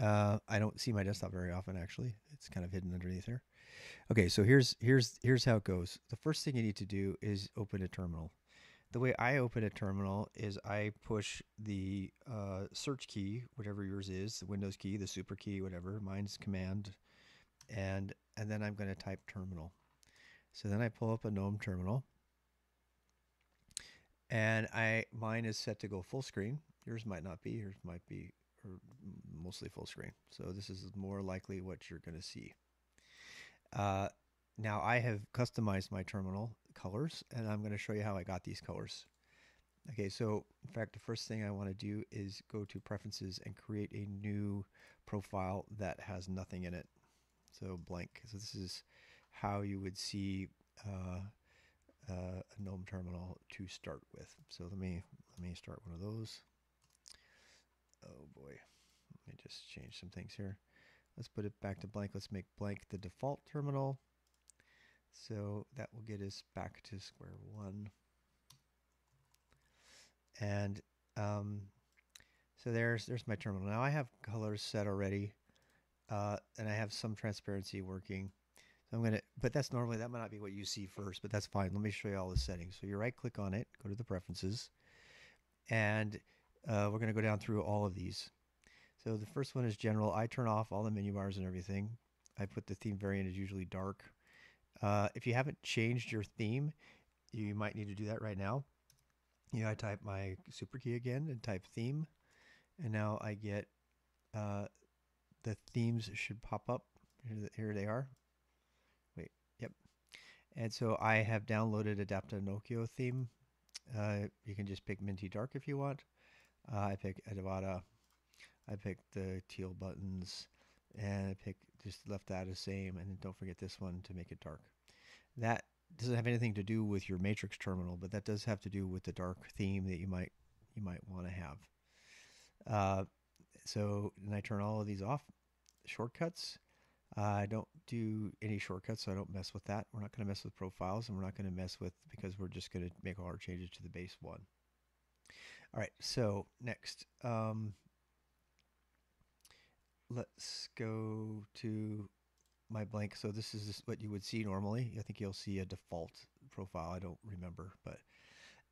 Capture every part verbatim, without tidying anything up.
Uh, I don't see my desktop very often, actually. It's kind of hidden underneath there. Okay, so here's here's here's how it goes. The first thing you need to do is open a terminal. The way I open a terminal is I push the uh, search key, whatever yours is, the Windows key, the super key, whatever. Mine's command, and and then I'm going to type terminal. So then I pull up a GNOME terminal, and I mine is set to go full screen. Yours might not be. Yours might be or mostly full screen. So this is more likely what you're going to see. Uh, now I have customized my terminal colors, and I'm going to show you how I got these colors. Okay, so in fact, the first thing I want to do is go to preferences and create a new profile that has nothing in it. So blank. So this is how you would see uh, uh, a GNOME terminal to start with. So let me let me start one of those. Oh boy, let me just change some things here. Let's put it back to blank. Let's make blank the default terminal. So that will get us back to square one. And um, so there's there's my terminal. Now I have colors set already, uh, and I have some transparency working. So I'm gonna, but that's normally, that might not be what you see first, but that's fine. Let me show you all the settings. So you right click on it, go to the preferences, and uh, we're gonna go down through all of these. So the first one is general. I turn off all the menu bars and everything. I put the theme variant is usually dark. Uh, if you haven't changed your theme, you might need to do that right now. You know, I type my super key again and type theme, and now I get uh, the themes should pop up. Here they are. Wait, yep. And so I have downloaded Adapta Nokia theme. Uh, you can just pick Minty Dark if you want. Uh, I pick Edivata. I picked the teal buttons, and I picked, just left that the same, and then don't forget this one to make it dark. That doesn't have anything to do with your Matrix terminal, but that does have to do with the dark theme that you might you might want to have. Uh, so, and I turn all of these off. Shortcuts, uh, I don't do any shortcuts, so I don't mess with that. We're not going to mess with profiles, and we're not going to mess with, because we're just going to make all our changes to the base one. All right, so next. Um, Let's go to my blank. So this is just what you would see normally. I think you'll see a default profile. I don't remember, but,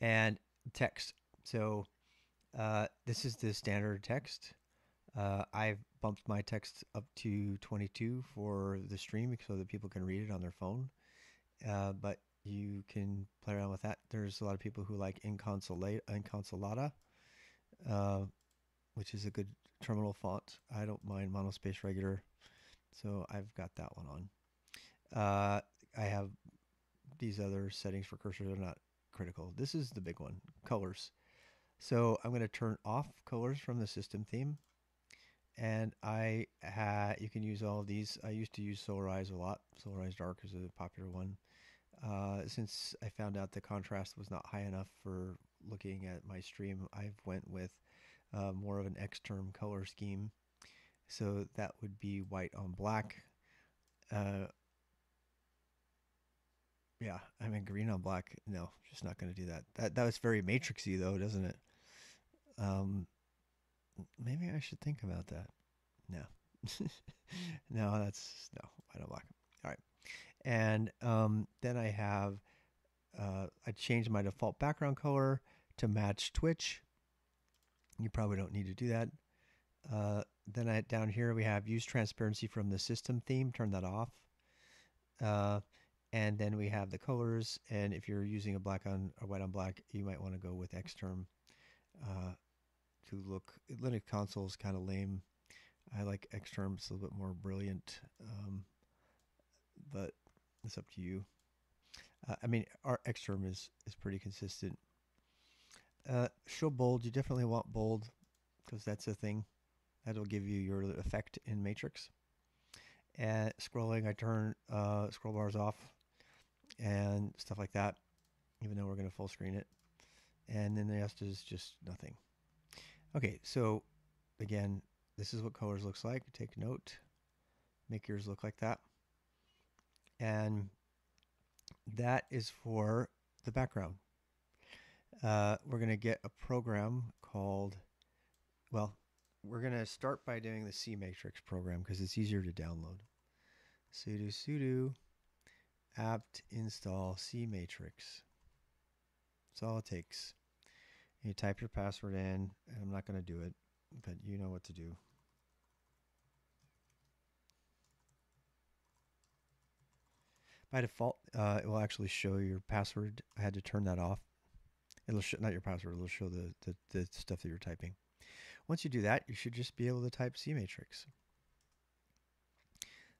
and text. So uh, this is the standard text. Uh, I've bumped my text up to twenty-two for the stream so that people can read it on their phone. Uh, but you can play around with that. There's a lot of people who like Inconsolata, Inconsolata uh, which is a good terminal font. I don't mind monospace regular, so I've got that one on. Uh, I have these other settings for cursor. They're not critical. This is the big one, colors. So I'm going to turn off colors from the system theme, and I ha you can use all of these. I used to use Solarized a lot. Solarized Dark is a popular one. Uh, since I found out the contrast was not high enough for looking at my stream, I've went with Uh, more of an Xterm color scheme. So that would be white on black. Uh, yeah, I mean, green on black. No, just not going to do that. That that was very Matrixy though, doesn't it? Um, maybe I should think about that. No. no, that's, no, white on black. All right. And um, then I have, uh, I changed my default background color to match Twitch. You probably don't need to do that. Uh, then I, down here we have use transparency from the system theme. Turn that off. Uh, and then we have the colors. And if you're using a black on or white on black, you might want to go with Xterm uh, to look. Linux console is kind of lame. I like Xterm. It's a little bit more brilliant. Um, but it's up to you. Uh, I mean, our Xterm is, is pretty consistent. Uh, show bold. You definitely want bold because that's a thing that'll give you your effect in Matrix. And scrolling, I turn uh, scroll bars off and stuff like that, even though we're going to full screen it. And then the rest is just nothing. Okay, so again, this is what colors looks like. Take note. Make yours look like that. And that is for the background. Uh, we're going to get a program called, well, we're going to start by doing the C matrix program because it's easier to download. Sudo sudo apt install C matrix. That's all it takes. You type your password in, and I'm not going to do it, but you know what to do. By default, uh, it will actually show your password. I had to turn that off. It'll show, not your password, it'll show the, the, the stuff that you're typing. Once you do that, you should just be able to type C matrix.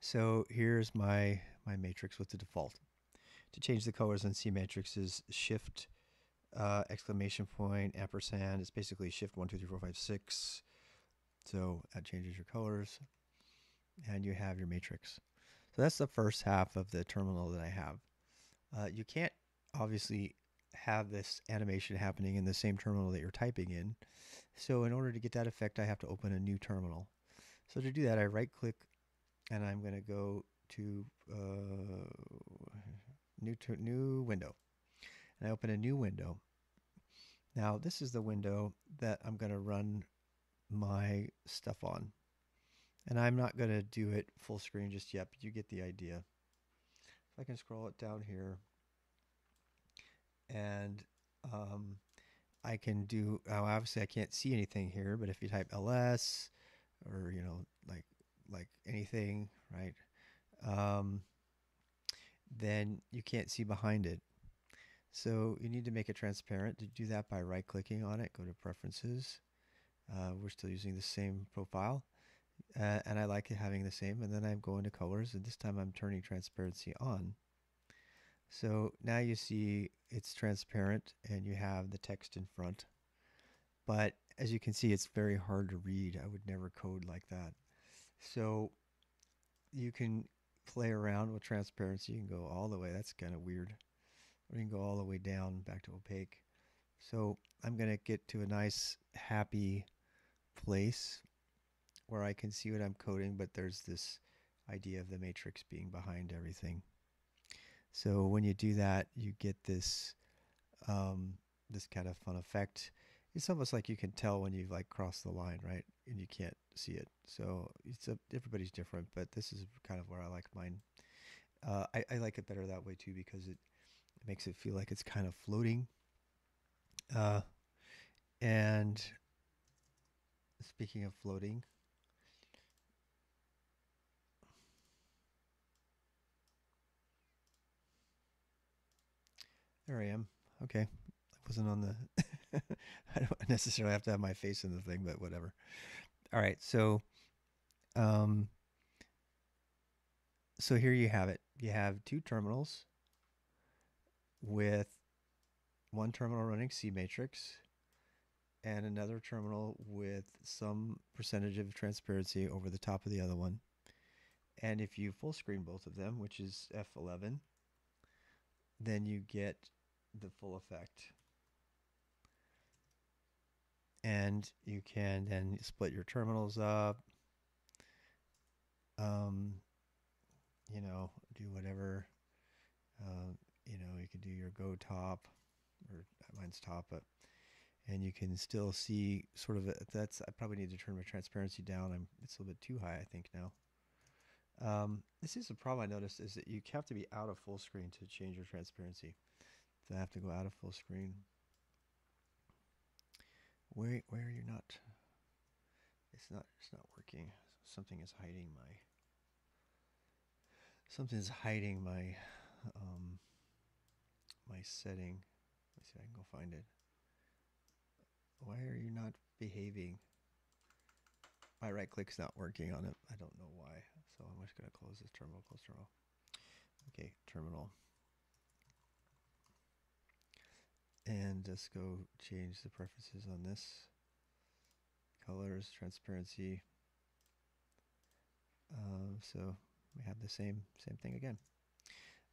So here's my, my matrix with the default. To change the colors on C matrix is shift, uh, exclamation point, ampersand. It's basically shift one, two, three, four, five, six. So that changes your colors. And you have your matrix. So that's the first half of the terminal that I have. Uh, you can't obviously have this animation happening in the same terminal that you're typing in. So in order to get that effect, I have to open a new terminal. So to do that, I right click and I'm going to go to uh, new, ter new window. And I open a new window. Now this is the window that I'm going to run my stuff on. And I'm not going to do it full screen just yet, but you get the idea. If I can scroll it down here, and um, I can do, oh, obviously I can't see anything here, but if you type L S or, you know, like like anything, right, um, then you can't see behind it. So you need to make it transparent. To do that by right-clicking on it, go to Preferences. Uh, we're still using the same profile. Uh, and I like it having the same, and then I'm going to colors, and this time I'm turning transparency on. So now you see it's transparent and you have the text in front, but as you can see, it's very hard to read. I would never code like that. So you can play around with transparency. You can go all the way, that's kind of weird, or you can go all the way down back to opaque. So I'm going to get to a nice happy place where I can see what I'm coding, but there's this idea of the matrix being behind everything. So when you do that, you get this um, this kind of fun effect. It's almost like you can tell when you've like crossed the line, right? And you can't see it. So it's a, everybody's different, but this is kind of where I like mine. Uh, I, I like it better that way too, because it, it makes it feel like it's kind of floating. Uh, and speaking of floating, there I am. Okay. I wasn't on the... I don't necessarily have to have my face in the thing, but whatever. All right. So um, so here you have it. You have two terminals with one terminal running C matrix and another terminal with some percentage of transparency over the top of the other one. And if you full screen both of them, which is F eleven, then you get the full effect, and you can then split your terminals up, um, you know, do whatever, uh, you know, you can do your go top, or mine's top, but, and you can still see sort of a, that's, I probably need to turn my transparency down. I'm, it's a little bit too high, I think now. Um, this is the problem I noticed, is that you have to be out of full screen to change your transparency. So I have to go out of full screen. Where, where are you not? It's not, it's not working. Something is hiding my, something's hiding my, um, my setting. Let me see if I can go find it. Why are you not behaving? My right click's not working on it. I don't know why. So I'm just going to close this terminal, close terminal. Okay, terminal. And let's go change the preferences on this. Colors, transparency. Uh, so we have the same same thing again.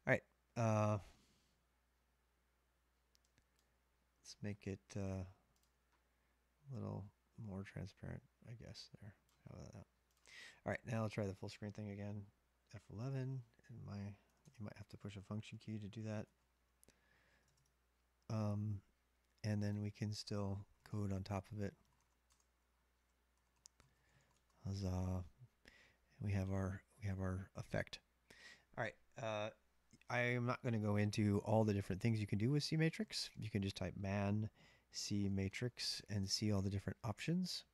All right. Uh, let's make it uh, a little more transparent, I guess, there. How about that? All right, now I'll try the full screen thing again. F eleven, and my, you might have to push a function key to do that. Um, and then we can still code on top of it. Huzzah. We have our we have our effect. All right. Uh, I am not going to go into all the different things you can do with C matrix. You can just type man C matrix and see all the different options.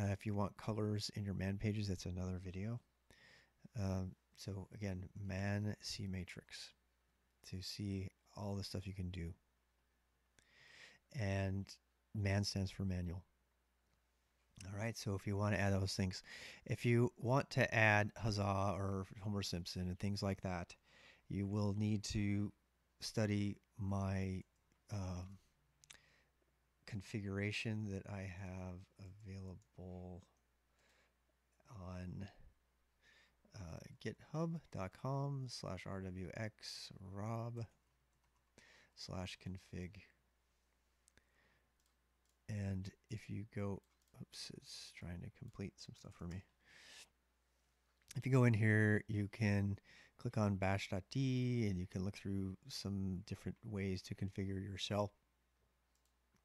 Uh, if you want colors in your man pages, that's another video. Um, so again, man C matrix to see all the stuff you can do. And man stands for manual. All right, so if you want to add those things, if you want to add Huzzah or Homer Simpson and things like that, you will need to study my um, configuration that I have available on uh, github.com slash rwx rob slash config. And if you go, oops, it's trying to complete some stuff for me. If you go in here, you can click on bash.d and you can look through some different ways to configure your shell.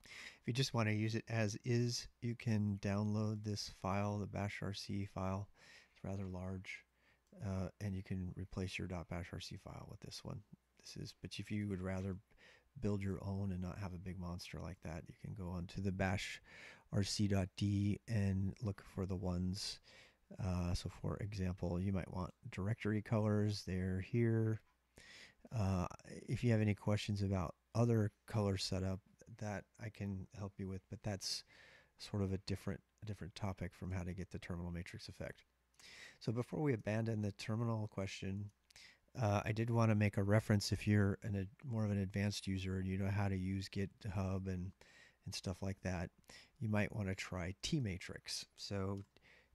If you just want to use it as is, you can download this file, the bashrc file. It's rather large, uh, and you can replace your .bashrc file with this one. This is, but if you would rather build your own and not have a big monster like that, you can go on to the bashrc.d and look for the ones. Uh, so for example, you might want directory colors. They're here. Uh, if you have any questions about other color setup, that I can help you with, but that's sort of a different, a different topic from how to get the terminal matrix effect. So before we abandon the terminal question, Uh, I did want to make a reference if you're an, a, more of an advanced user and you know how to use GitHub and, and stuff like that, you might want to try T matrix. So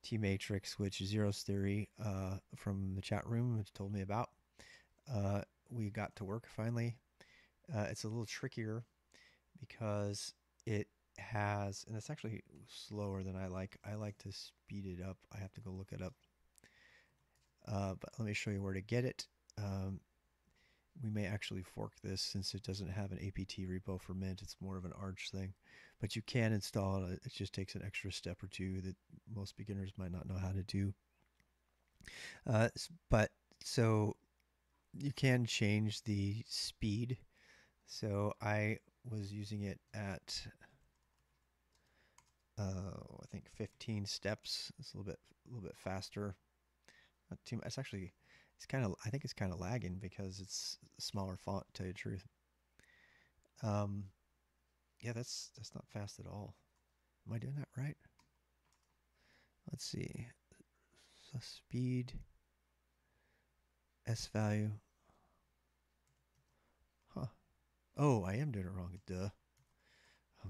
T matrix, which Zero's Theory uh, from the chat room told me about, uh, we got to work finally. Uh, it's a little trickier because it has, and it's actually slower than I like. I like to speed it up. I have to go look it up. Uh, but let me show you where to get it. Um, we may actually fork this since it doesn't have an apt repo for Mint. It's more of an Arch thing, but you can install it. It just takes an extra step or two that most beginners might not know how to do. Uh, but so you can change the speed. So I was using it at, uh, I think fifteen steps. It's a little bit, a little bit faster. Not too much. It's actually, it's kind of, I think it's kind of lagging because it's a smaller font, to tell you the truth. Um, yeah, that's, that's not fast at all. Am I doing that right? Let's see. So speed, S value. Huh. Oh, I am doing it wrong. Duh. Oh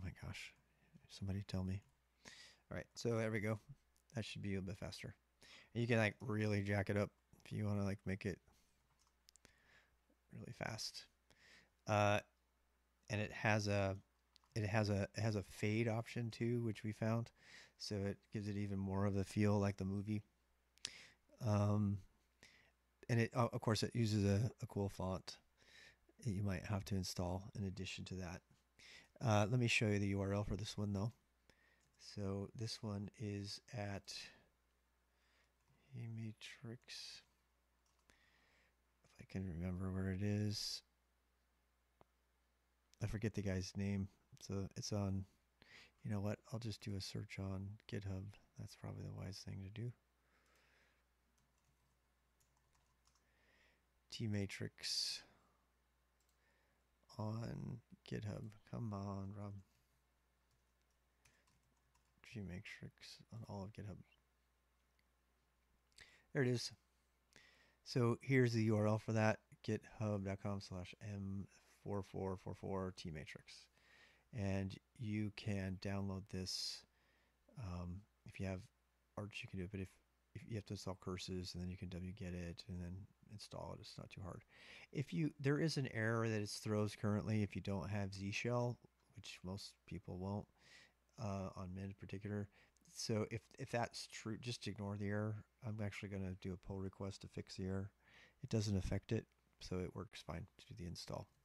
my gosh. Somebody tell me. All right. So there we go. That should be a bit faster. And you can like really jack it up if you want to like make it really fast. Uh, and it has a, it has a, it has a fade option too, which we found. So it gives it even more of a feel like the movie. Um, and it, of course it uses a, a cool font that you might have to install in addition to that. Uh, let me show you the U R L for this one though. So this one is at T matrix, if I can remember where it is. I forget the guy's name. So it's on, you know what, I'll just do a search on GitHub. That's probably the wise thing to do. T matrix on GitHub. Come on, Rob. G matrix on all of GitHub. There it is. So here's the U R L for that, github.com slash m4444tmatrix. And you can download this. Um, if you have Arch, you can do it, but if, if you have to install Curses, and then you can wget it and then install it. It's not too hard. If you, there is an error that it throws currently if you don't have Z shell, which most people won't, uh, on Mint in particular. So if, if that's true, just ignore the error. I'm actually going to do a pull request to fix the error. It doesn't affect it, so it works fine to do the install.